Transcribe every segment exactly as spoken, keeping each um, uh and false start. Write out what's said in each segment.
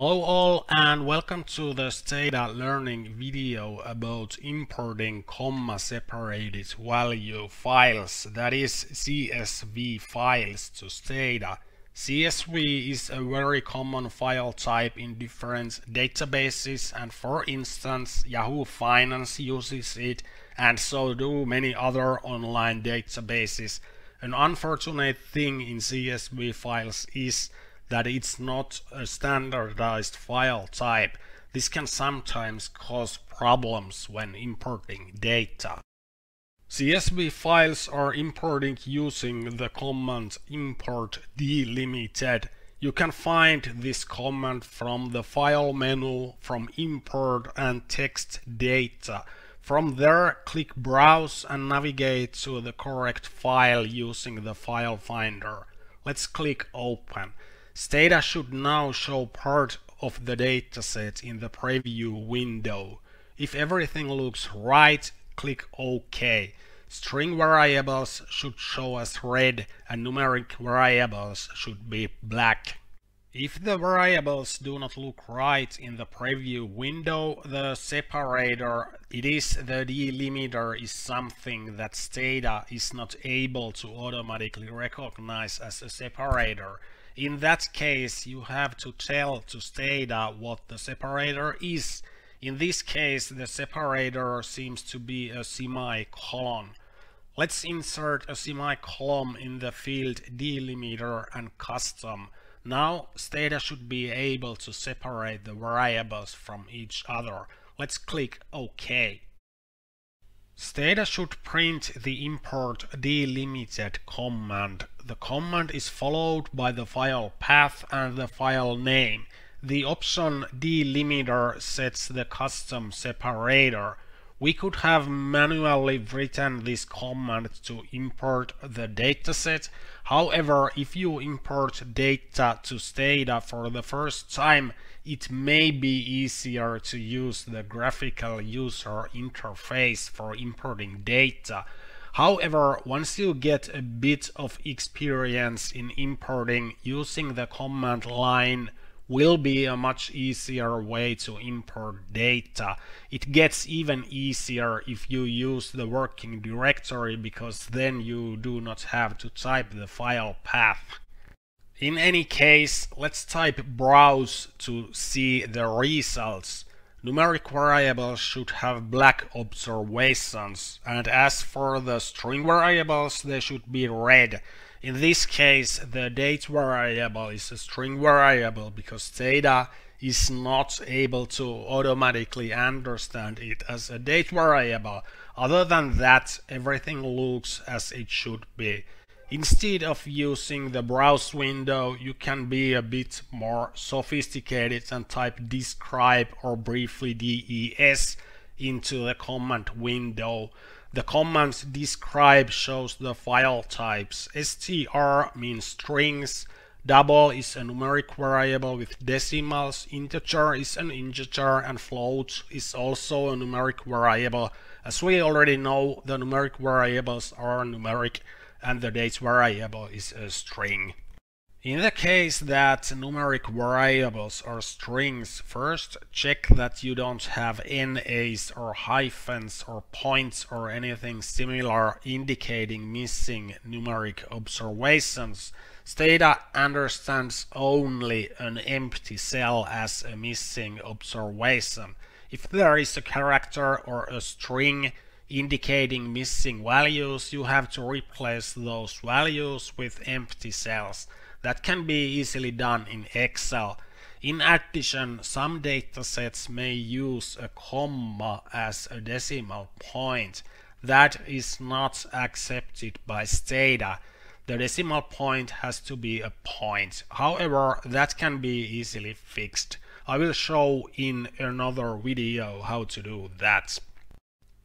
Hello all and welcome to the Stata learning video about importing comma separated value files, that is C S V files, to Stata. C S V is a very common file type in different databases, and for instance Yahoo Finance uses it, and so do many other online databases. An unfortunate thing in C S V files is that it's not a standardized file type. This can sometimes cause problems when importing data. C S V files are imported using the command import delimited. You can find this command from the file menu, from import and text data. From there, click browse and navigate to the correct file using the file finder. Let's click open. Stata should now show part of the dataset in the preview window. If everything looks right, click OK. String variables should show as red and numeric variables should be black. If the variables do not look right in the preview window, the separator, it is the delimiter, is something that Stata is not able to automatically recognize as a separator. In that case, you have to tell to Stata what the separator is. In this case, the separator seems to be a semicolon. Let's insert a semicolon in the field delimiter and custom. Now Stata should be able to separate the variables from each other. Let's click OK. Stata should print the import delimited command. The command is followed by the file path and the file name. The option delimiter sets the custom separator. We could have manually written this command to import the dataset. However, if you import data to Stata for the first time, it may be easier to use the graphical user interface for importing data. However, once you get a bit of experience in importing, using the command line will be a much easier way to import data. It gets even easier if you use the working directory, because then you do not have to type the file path. In any case, let's type browse to see the results. Numeric variables should have black observations, and as for the string variables, they should be red. In this case, the date variable is a string variable because Stata is not able to automatically understand it as a date variable. Other than that, everything looks as it should be. Instead of using the browse window, you can be a bit more sophisticated and type describe or briefly D E S into the command window. The command describe shows the file types. S T R means strings, double is a numeric variable with decimals, integer is an integer, and float is also a numeric variable. As we already know, the numeric variables are numeric, and the date variable is a string. In the case that numeric variables are strings, first check that you don't have N A's or hyphens or points or anything similar indicating missing numeric observations. Stata understands only an empty cell as a missing observation. If there is a character or a string indicating missing values, you have to replace those values with empty cells. That can be easily done in Excel. In addition, some datasets may use a comma as a decimal point. That is not accepted by Stata. The decimal point has to be a point. However, that can be easily fixed. I will show in another video how to do that.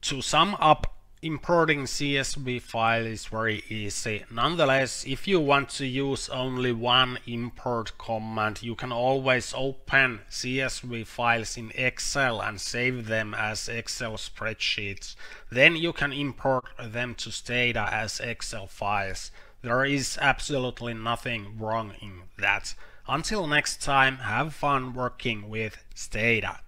To sum up, importing C S V file is very easy. Nonetheless, if you want to use only one import command, you can always open C S V files in Excel and save them as Excel spreadsheets. Then you can import them to Stata as Excel files. There is absolutely nothing wrong in that. Until next time, have fun working with Stata.